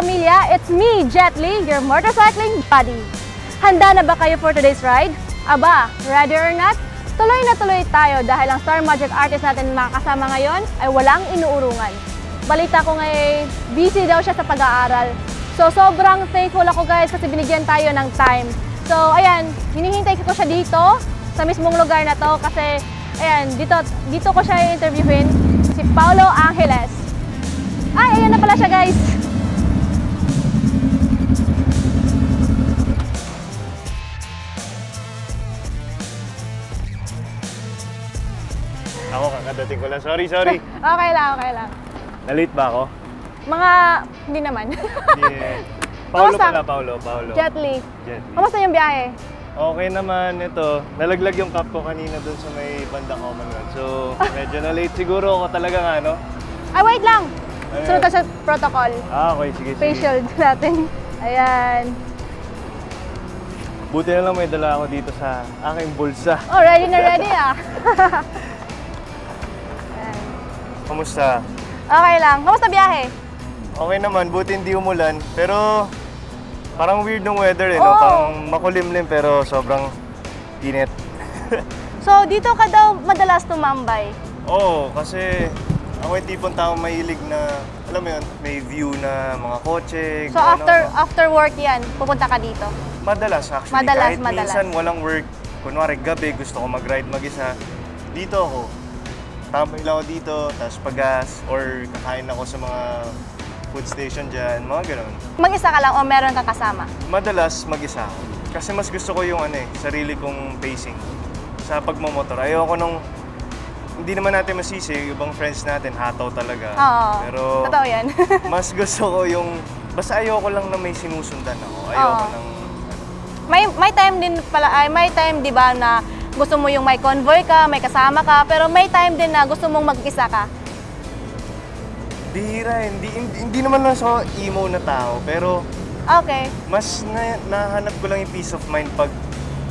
kapamilya, it's me, Jet Lee, your motorcycling buddy. Handa na ba kayo for today's ride? Aba, ready or not, tuloy na tuloy tayo dahil ang Star Magic artist natin makakasama ngayon ay walang inuurungan. Balita ko ngay busy daw siya sa pag-aaral. So sobrang thankful ako guys kasi binigyan tayo ng time. So ayan, hinihintay ko siya dito sa mismong lugar na to kasi ayan, dito ko siya i-interviewin, si Paulo Angeles. Ay, ayan na pala siya guys. Ako kakadating ko lang. Sorry. Okay lang. Na-late ba ako? Hindi naman. Yeah. Paulo. Jet Lee. Kamusta yung biyahe? Okay naman ito. Nalaglag yung cup ko kanina doon sa may bandang Commonwealth. So, medyo na-late siguro ako talaga nga, no? Ay, wait lang! Sunod sa protocol. Ah, okay. Sige. Facial natin. Ayan. Buti na lang may dala ako dito sa aking bulsa. Oh, ready na ready ah. Kamusta? Okay lang. Kamusta biyahe? Okay naman. Buti hindi umulan. Pero parang weird ng weather eh. Oh. No? Parang makulimlim pero sobrang init. So dito ka daw madalas tumambay? Oo. Kasi ako yung tipong tao mahilig na, alam mo yun, may view na mga kotse. So after work yan, pupunta ka dito? Madalas actually. Kahit minsan walang work. Kunwari gabi, gusto ko mag-ride mag-isa. Dito ako. Tambay lang ako dito, tapos pagas, or kakain ako sa mga food station dyan, mga gano'n. Mag-isa ka lang o meron kang kasama? Madalas mag-isa ako. Kasi mas gusto ko yung sarili kong pacing sa pagmamotor. Ayoko nung, hindi naman natin masisi, yung ibang friends natin, hataw talaga. Oo, pero totoo yan. Mas gusto ko yung, basta ayoko lang na may sinusundan ako. Ayoko ng May time din pala, may time di ba na gusto mo yung may convoy ka, may kasama ka, pero may time din na gusto mong mag-isa ka? Bihira, hindi naman lang ako emo na tao, pero okay. Mas nahanap ko lang yung peace of mind pag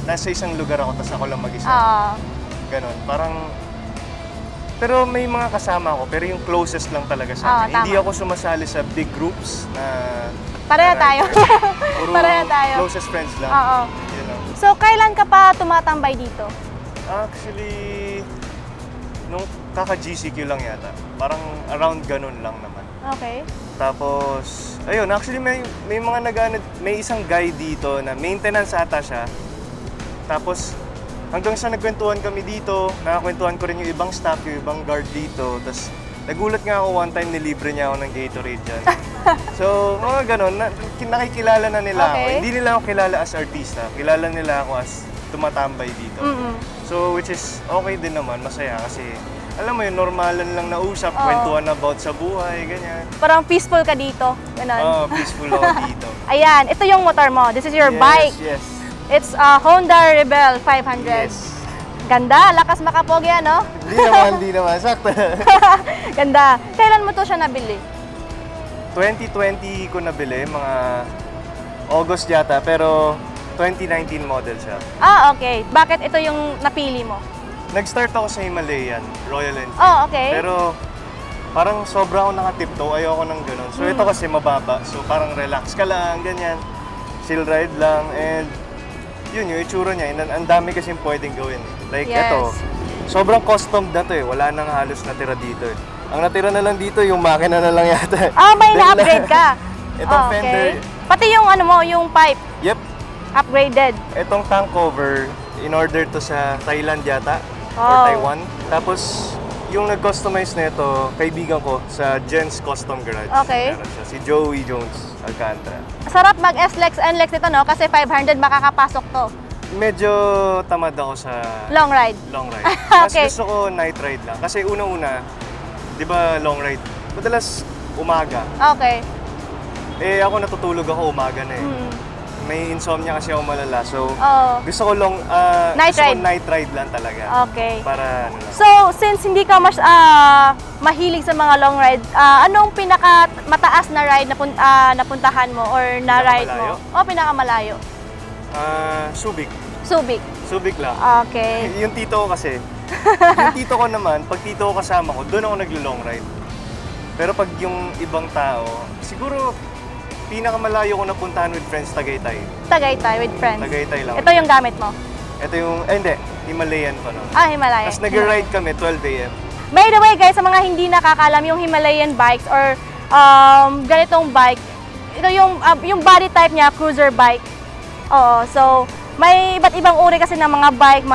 nasa isang lugar ako, tapos ako lang mag-isa. Ganon, parang pero may mga kasama ako, pero yung closest lang talaga sa akin. Hindi ako sumasali sa big groups na pareha tayo. Pareha tayo. Closest friends lang. So, kailan ka pa tumatambay dito? Actually, nung kaka-GCQ lang yata. Parang around ganun lang naman. Okay. Tapos, ayun, actually may mga may isang guy dito na maintenance ata siya. Tapos, hanggang sa nagkwentuhan kami dito, nakakwentuhan ko rin yung ibang staff, yung ibang guard dito. Tapos, nagulat nga ako one time, nilibre niya ako ng Gatorade dyan. So, mga ganun, nakikilala na nila ako. Hindi nila ako kilala as artista. Kilala nila ako as tumatambay dito. So, which is okay din naman, masaya kasi, alam mo yun, normalan lang nausap, kwentuhan about sa buhay, ganyan. Parang peaceful ka dito, ganun. Oo, peaceful ako dito. Ayan, ito yung motor mo. This is your bike. Yes. It's a Honda Rebel 500. Yes. Ganda, lakas makapogi yan, no? Hindi naman. Sakto. Ganda. Kailan mo to siya nabili? 2020 ko nabili, mga August yata, pero 2019 model siya. Ah, okay. Bakit ito yung napili mo? Nag-start ako sa Himalayan, Royal Enfield. Oh, okay. Pero parang sobra ako nakatiptoe, ayoko ng ganun. So ito kasi mababa, so parang relax ka lang, ganyan. Chill ride lang, and yun yung itsura niya. Ang dami kasing pwedeng gawin. Like ito, sobrang custom na to eh. Wala nang halos natira dito eh. Ang natira na lang dito, yung makina na lang yata. Ah, may na-upgrade ka? Itong fender. Pati yung ano mo, yung pipe? Yep. Upgraded. Itong tank cover, in-order to sa Thailand yata. Or Taiwan. Tapos, yung nag-customize na ito, kaibigan ko sa Jen's Custom Garage. Okay. Si Joey Jones Alcantara. Sarap mag-S-Lex, N-Lex ito, no? Kasi 500 makakapasok to. Medyo tamad ako sa long ride. Okay. Mas gusto ko night ride lang. Kasi una-una, di ba long ride? Madalas umaga. Okay. Eh ako natutulog ako umaga na eh. May insomnia kasi ako malala. So gusto ko night ride lang talaga. Okay. Para ano lang. So since hindi ka mas mahilig sa mga long ride, anong pinaka mataas na ride na napuntahan mo or na ride mo? O pinakamalayo? Subic lang. Okay. Yung tito ko kasi. Yung tito ko naman, pag tito ko kasama ko, doon ako naglo-long ride. Pero pag yung ibang tao, siguro Pinakamalayo ko napuntahan with friends, Tagaytay. Tagaytay with friends? Tagaytay lang. Ito yung gamit mo? Ito yung, hindi, Himalayan pa no. Ah, Himalayan. Tapos nag-ride kami, 12 AM. By the way guys, sa mga hindi nakakalam, yung Himalayan bikes or ganitong bike, ito yung body type niya, cruiser bike. Oo, so may iba't ibang uri kasi ng mga bike,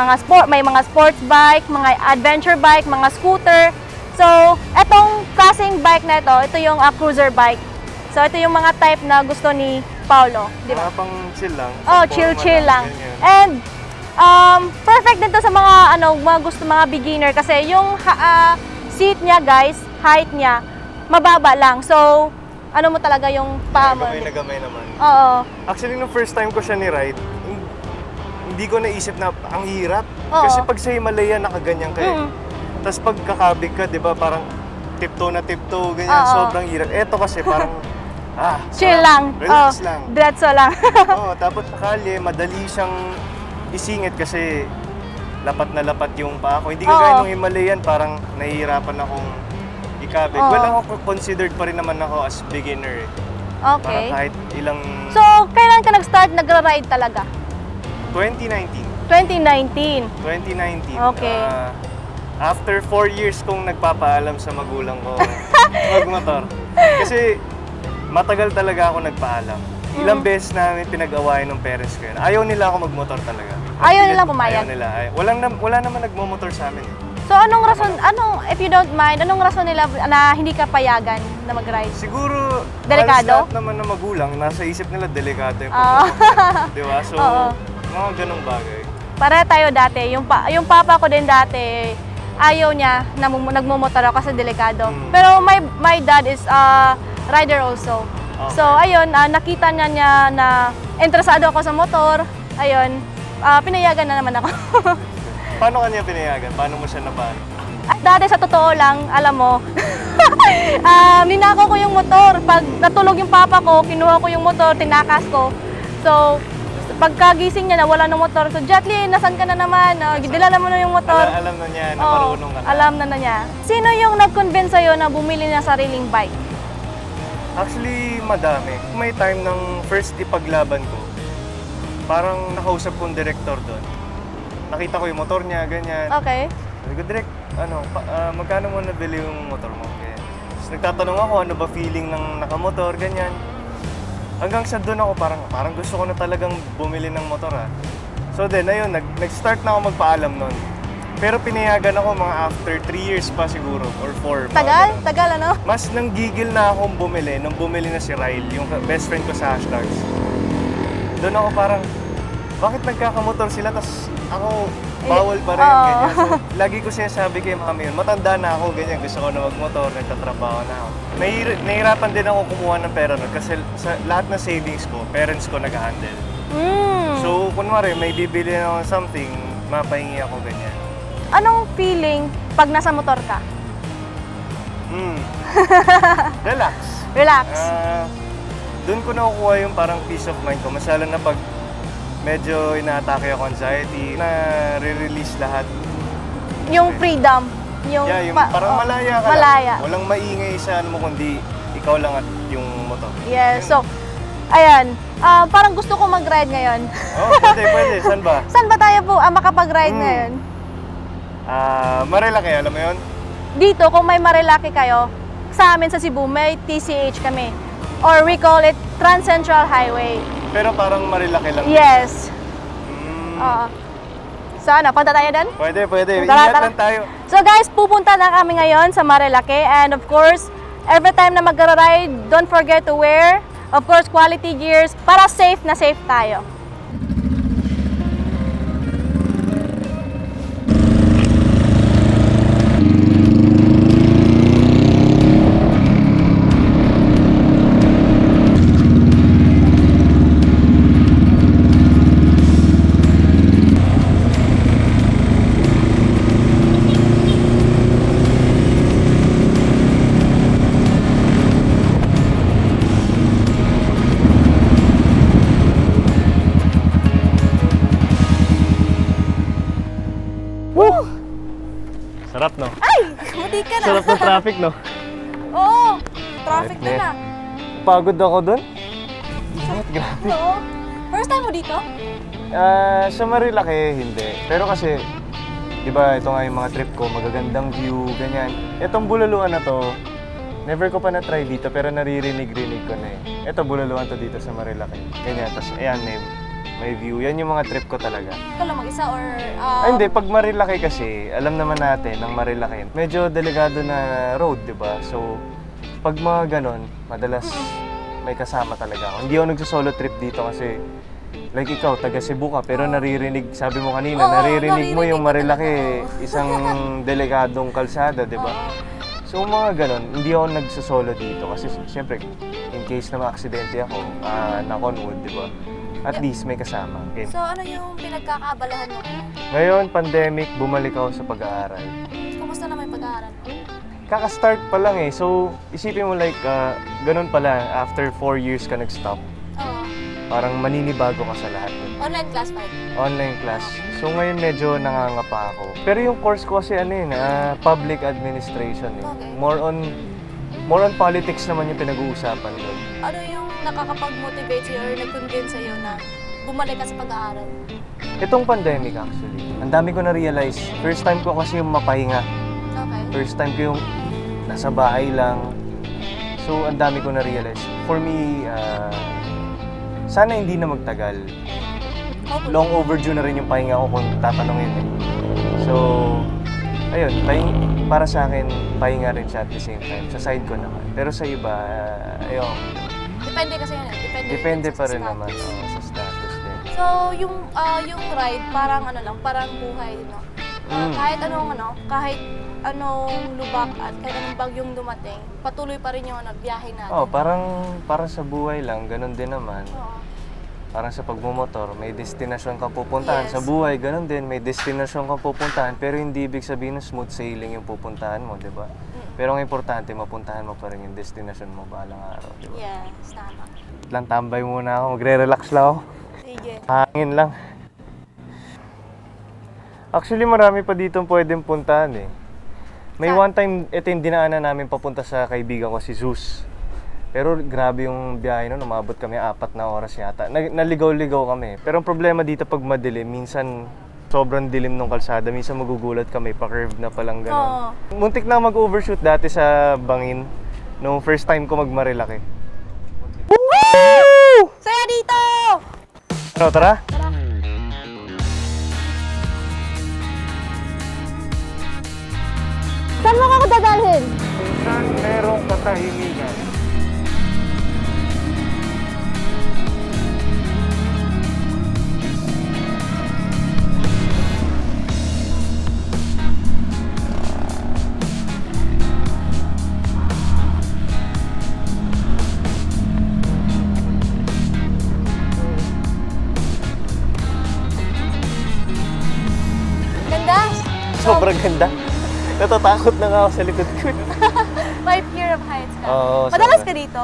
may mga sports bike, mga adventure bike, mga scooter. So, etong klaseng bike na ito, ito yung cruiser bike. So, ito yung mga type na gusto ni Paulo, di ba? Pang chill lang. Oh, chill-chill lang. And, perfect din to sa mga, ano, mga beginner kasi yung seat niya, guys, height niya, mababa lang. So, ano mo talaga yung paa mo. Gamay naman. Oo. Actually, nung first time ko siya ni-ride, hindi ko naisip na ang hirap. Oo. Kasi pag sa Himalaya, nakaganyan kayo. Mm-hmm. Tapos pagkakabig ka, di ba, parang tiptoe na tiptoe, ganyan, oh, sobrang hirap. Eto kasi parang, chill lang, relax lang. Diretso lang. Oo, tapos sa kalye, madali siyang isingit kasi lapat na lapat yung paa ko. Hindi kagaya ng Himalayan, parang nahihirapan akong ikabig. Oh. Well, ako considered pa rin naman ako as beginner. Okay. Para kahit ilang... So, kailan ka nag-start, nag-ride talaga? 2019. 2019. Okay. After 4 years kong nagpapaalam sa magulang ko magmotor. Kasi matagal talaga ako nagpaalam. Ilang beses namin pinag-awayan ng parents ko yun. Ayaw nila ako magmotor talaga. Ayaw nila pumayag? Ayaw nila. Wala naman nagmumotor sa amin. So anong rason, if you don't mind, anong rason nila na hindi ka payagan na mag-ride? Siguro, delikado? Halos naman ng magulang, nasa isip nila delikado yung pagpapakain. Di ba? So, mga ganong bagay. Para tayo dati, yung papa ko din dati, ayaw niya na nagmumotor ako kasi delikado. Pero my dad is a rider also. Okay. So ayun, nakita niya na interesado ako sa motor. Ayun, pinayagan na naman ako. Paano kanya pinayagan? Paano mo siya napaano? At dati sa totoo lang, alam mo, ninakaw ko yung motor. Pag natulog yung papa ko, kinuha ko yung motor, tinakas ko. So, pagkagising niya na wala ng motor, so Jet Lee, nasan ka na naman? Dilala mo na yung motor. Alam na niya na marunong ka na. Alam na niya. Sino yung nag-convince sa'yo na bumili na sariling bike? Actually, madami. May time ng first ipaglaban ko, parang nakausap ko yung director doon. Nakita ko yung motor niya, ganyan. Okay. Sabi ko, Direk, magkano mo nabili yung motor mo? Tapos nagtatanong ako, ano ba feeling ng nakamotor, ganyan. Hanggang sa doon ako parang gusto ko na talagang bumili ng motor ha. So then ayun, nag-start na ako magpaalam noon. Pero pinayagan ako mga after 3 years pa siguro or 4. Tagal? Tagal ano? Mas nanggigil na akong bumili nung bumili na si Ryle, yung best friend ko sa hashtags. Doon ako parang, bakit nagkakamotor sila tapos ako bawal pa rin ganyan. So, lagi ko sinasabi kay mami yun, matanda na ako ganyan, gusto ko na magmotor, nagtatrabaho na ako. Nahirapan din ako kumuha ng pera nun kasi sa lahat na savings ko, parents ko nag-handle. So, kunwari, may bibili na ako something, mapahingi ako ganyan. Anong feeling pag nasa motor ka? Relax. Relax. Doon ko nakukuha yung parang peace of mind ko, masyado na pag medyo inaatake ako anxiety, na-release lahat. Yung freedom. Yung parang malaya ka lang. Walang maingay sa ano mo, kundi ikaw lang at yung motor. Yes, so, ayan. Parang gusto ko mag-ride ngayon. Oo, pwede. Saan ba? Saan ba tayo po makapag-ride ngayon? Marilaque, alam mo yun? Dito, kung may Marilaque kayo, sa amin sa Cebu, may TCH kami. Or we call it Transcentral Highway. Pero parang Marilaque lang. Yes. So ano, punta tayo doon? Pwede. Ingat lang tayo. So guys, pupunta na kami ngayon sa Marilaque. And of course, every time na mag-ride, don't forget to wear, of course, quality gears para safe na safe tayo. Sarap, no? Ay! Muti ka na! Sarap ng traffic, no? Oo! Traffic na. Pagod ako dun. Ingat, grabe. No? First time mo dito? Sa Marilaque, hindi. Pero kasi, di ba, ito nga yung mga trip ko, magagandang view, ganyan. Itong Bululuan na to, never ko pa na-try dito, pero naririnig-rinig ko na eh. Ito, Bululuan to dito sa Marilaque. Ganyan, tapos ayan, may view. Yan yung mga trip ko talaga. Ikaw lang mag-isa or... hindi, pag Marilaque kasi, alam naman natin, ang Marilaque, medyo delikado na road, di ba? So, pag mga ganon, madalas may kasama talaga ako. Hindi ako nagsosolo trip dito kasi... Like ikaw, taga Cebu ka, pero naririnig, sabi mo kanina, naririnig mo yung Marilaque, isang delikadong kalsada, di ba? So mga ganun, hindi ako nagsasolo dito kasi siyempre, in case na ma-aksidente ako, knock on wood, di ba? At least may kasama. Okay. So ano yung pinagkakaabalahan mo ngayon? Ngayon, pandemic, bumalik ako sa pag-aaral. Kamusta naman yung pag-aaral mo? Kaka-start pa lang eh, so isipin mo like, ganun pala, after 4 years ka nag-stop. Parang maninibago ka sa lahat. Online class pa rin? Online class. So ngayon medyo nangangapa ako. Pero yung course ko kasi ano yun, public administration eh. Okay. More on politics naman yung pinag-uusapan doon. Ano yung nakakapag-motivate sa'yo or nag-convince sa'yo na bumalik ka sa pag-aaral? Itong pandemic actually. Ang dami ko na-realize. First time ko kasi yung mapahinga. Okay. First time ko yung nasa bahay lang. So ang dami ko na-realize. For me, sana hindi na magtagal. Long overdue na rin yung pahinga ko kung tatanungin eh. So, ayun, para sa akin, pahinga rin siya at the same time. Sa side ko naman. Pero sa iba, ayun. Depende kasi yun. Depende pa rin naman sa status din. So, yung ride, parang ano lang, parang buhay, no? Kahit anong lubak at kahit anong bagyong dumating, patuloy pa rin yung biyahe natin. Oo, parang sa buhay lang, ganun din naman. Oo. Parang sa pagmumotor, may destinasyon kang pupuntahan. Yes. Sa buhay, ganun din, may destinasyon kang pupuntahan, pero hindi ibig sabihin na smooth sailing yung pupuntahan mo, di ba? Pero ang importante, mapuntahan mo pa rin yung destinasyon mo balang araw, di ba? Yes, tama. Lang, tambay muna ako, magre-relax lang ako. Sige. Hangin lang. Actually, marami pa ditong pwedeng puntahan eh. May one time, ito yung dinaanan namin papunta sa kaibigan ko, si Zeus. Pero grabe yung biyahe nun, umabot kami 4 na oras yata. Naligaw-ligaw kami. Pero ang problema dito pag madilim, minsan sobrang dilim ng kalsada. Minsan magugulat kami, pa-curve na palang gano'n. Oh. Muntik na mag-overshoot dati sa Bangin, nung first time ko mag-Marilaque. Woo! Saya dito! Ano, tara? Saan mo ako dadalhin? Saan merong katahimikan? Ganda? Sobrang ganda. Natatakot na nga ako sa likod ko. 5 feet of heights ka? Oo. Madalas ka dito?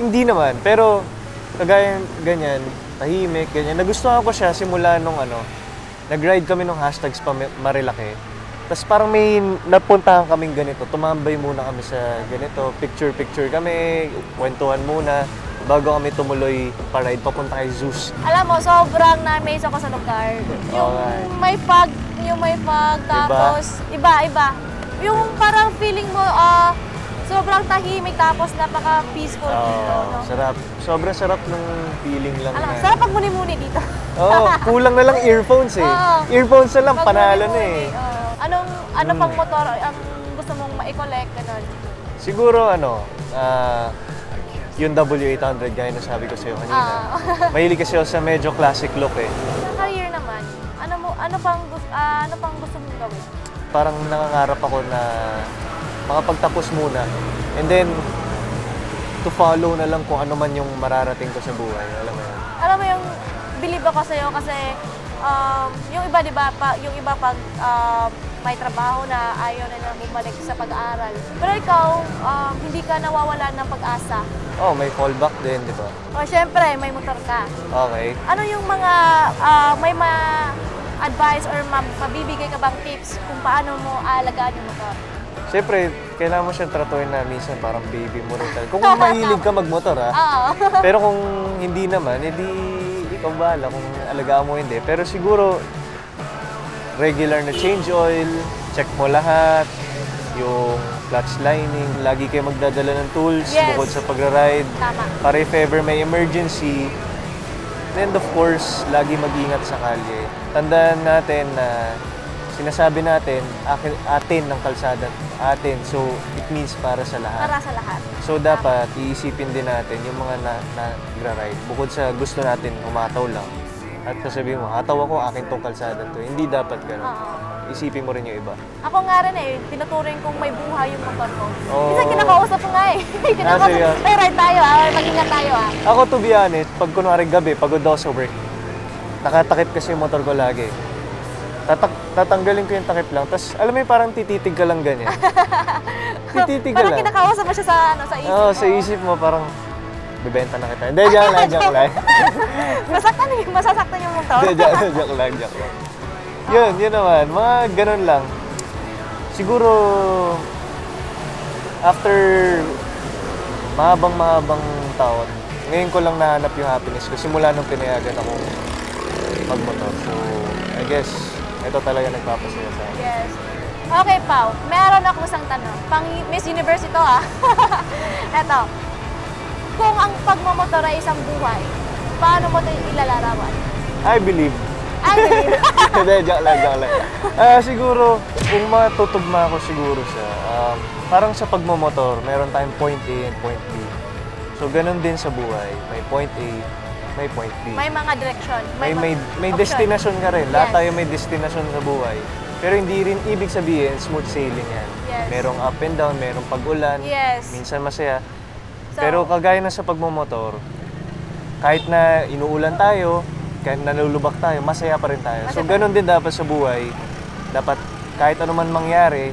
Hindi naman. Pero, kagaya ganyan, tahimik, ganyan. Nagustuhan ko siya simula nung ano, nag-ride kami ng hashtags pa Marilaque. Tapos parang may napuntahan kaming ganito. Tumambay muna kami sa ganito. Picture-picture kami, kwentuhan muna. Bago kami tumuloy pa-ride, papunta kay Zeus. Alam mo, sobrang na-amaze ako sa lugar. Yung may pag, tapos iba. Yung parang feeling mo, sobrang tahimik, tapos napaka-peaceful dito, no? Sarap. Sobrang sarap ng feeling lang. Alam, sarap pag muni-muni dito. Kulang na lang earphones eh. Earphones na lang, pag panalo na eh. Ano pang motor ang gusto mong ma-collect, ganun? Siguro yung W800, gaya na sabi ko sa'yo kanina. Mahilig kasi ako sa medyo classic look eh. Sa career naman, ano pang gusto mong gawin? Parang nangangarap ako na makapagtapos muna. And then, to follow na lang kung ano man yung mararating ko sa buhay. Alam mo yun? Alam mo yung believe ako sa'yo kasi yung iba, di ba? Yung iba pag may trabaho na ayaw na lang bumalik sa pag-aaral. Pero ikaw, hindi ka nawawalan ng pag-asa. Oh, may fallback din, di ba? Oh, syempre, may motor ka. Okay. Ano yung mga, may ma-advise or mabibigay ka bang tips kung paano mo aalagaan yung motor? Siyempre, kailangan mo siyang tratuhin na minsan parang baby mo rin talaga. Kung mahilig ka magmotor, ha? Oo. Pero kung hindi naman, edi ikaw bahala kung alagaan mo hindi. Pero siguro, regular na change oil, check mo lahat, yung clutch lining, lagi kayo magdadala ng tools bukod sa pagra-ride. Tama. Para if ever may emergency, and of course, lagi mag-ingat sa kalye. Tandaan natin na sinasabi natin, atin ng kalsada, atin. So, it means para sa lahat. Para sa lahat. So, dapat iisipin din natin yung mga nagra-ride. Bukod sa gusto natin, humataw lang. At kasabi mo, hataw ako, akin tong kalsada to. Hindi dapat ganun. Isipin mo rin yung iba. Ako nga rin eh, tinuturing kung may buhay yung motor ko. Minsan kinakausap ko nga eh. Ay, ride tayo ah, mag-ingat tayo ah. Ako, to be honest, pag kunwari gabi, pagod daw sa work, nakatakip kasi yung motor ko lagi. Tatanggalin ko yung takip lang. Tapos, alam mo yung parang tititig ka lang ganyan. Tititig ka lang. Parang kinakawasan mo siya sa, ano, sa isip mo. Oo, sa isip mo parang, bibenta na kita. Hindi, diyan lang, diyan lang. Masasaktan yung motor. Hindi, diyan lang, diyan lang. Yun, yun naman. Mga ganun lang. Siguro, after mahabang taon, ngayon ko lang nahanap yung happiness ko. Simula nung pinayagan ako magmotor. So, I guess, ito talaga nagpapasaya sa akin. Yes. Okay, Pao. Meron ako isang tanong. Pang Miss Universe ito, ah. Ito. Kung ang pagmamotor ay isang buhay, paano mo ito ilalarawan? I believe. I believe. Hindi, joke lang, joke lang. Siguro, kung matutugma ako siguro siya, parang sa pagmamotor, meron tayong point A and point B. So, ganun din sa buhay. May point A, may point B. May mga direksyon. May destination ka rin. Lahat tayo may destination sa buhay. Pero hindi rin ibig sabihin smooth sailing yan. Yes. Merong up and down, merong pag-ulan, minsan masaya. So, pero kagaya na sa pagmumotor, kahit na inuulan tayo, kahit nalulubak tayo, masaya pa rin tayo. So ganun din dapat sa buhay. Dapat kahit anuman mangyari,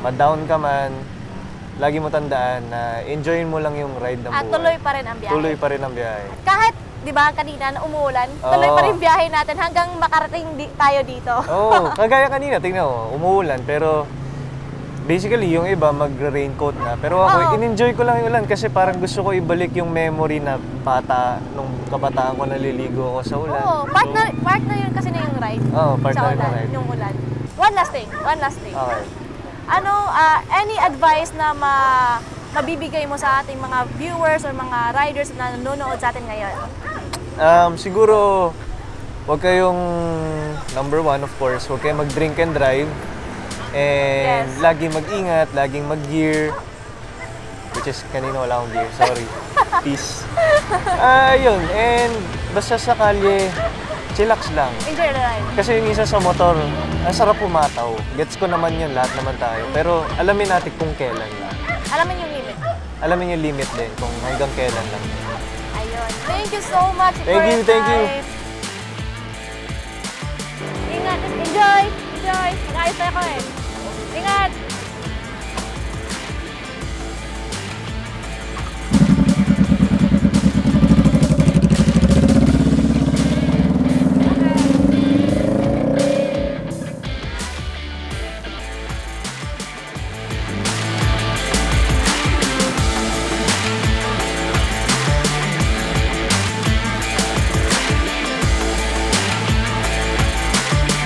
ma-down ka man, lagi mo tandaan na enjoyin mo lang yung ride ng buhay. At tuloy pa rin ang biyahe. Tuloy pa rin ang biyahe. Kahit, di ba, kanina na umuulan, tuloy pa rin biyahe natin hanggang makarating tayo dito. Oo, kagaya kanina, tingnan mo, umuulan, pero basically yung iba mag-raincoat na. Pero ako, in-enjoy ko lang yung ulan kasi parang gusto ko ibalik yung memory na bata, nung kabataan ko naliligo ako sa ulan. Oo, part na yun kasi na yung ride. Oo, part na yung ride. Yung ulan. One last thing. Okay. Ano, any advice na mabibigay mo sa ating mga viewers or mga riders na nanonood sa atin ngayon? Siguro, huwag kayong, number one of course, huwag kayong mag-drink and drive. And laging mag-ingat, laging mag-gear. Which is, kanina wala akong gear, sorry. Peace. Yun, and basta sa kalye, chillax lang. Enjoy the ride. Kasi yung isa sa motor, ang sarap pumataw. Gets ko naman yun, lahat naman tayo. Pero alamin natin kung kailan lang. Alamin yung limit. Alamin yung limit din, kung hanggang kailan lang. Ayun. Thank you so much for your time. Thank you. Ingat. Enjoy. Mag-ayos tayo ko eh.